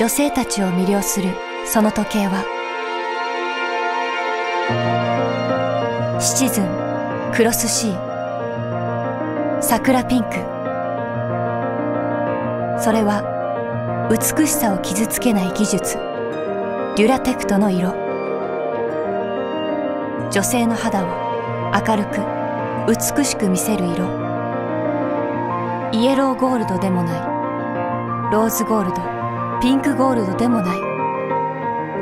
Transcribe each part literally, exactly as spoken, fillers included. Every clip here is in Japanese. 女性たちを魅了するその時計は、シチズン、クロスシー、桜ピンク。それは美しさを傷つけない技術、デュラテクトの色。女性の肌を明るく美しく見せる色。イエローゴールドでもない、ローズゴールド、ピンクゴールドでもない、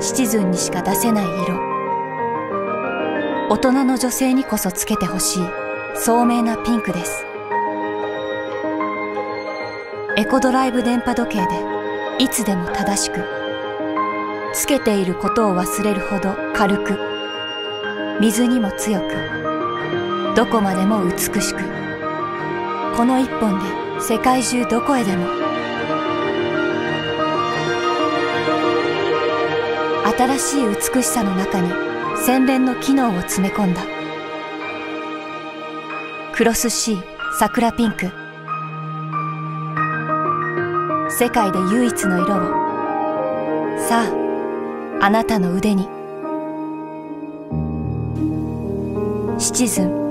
シチズンにしか出せない色。大人の女性にこそつけてほしい聡明なピンクです。エコドライブ電波時計でいつでも正しく、つけていることを忘れるほど軽く、水にも強く、どこまでも美しく、この一本で世界中どこへでも。新しい美しさの中に洗練の機能を詰め込んだクロス C 桜ピンク。世界で唯一の色を、さああなたの腕に。シチズン。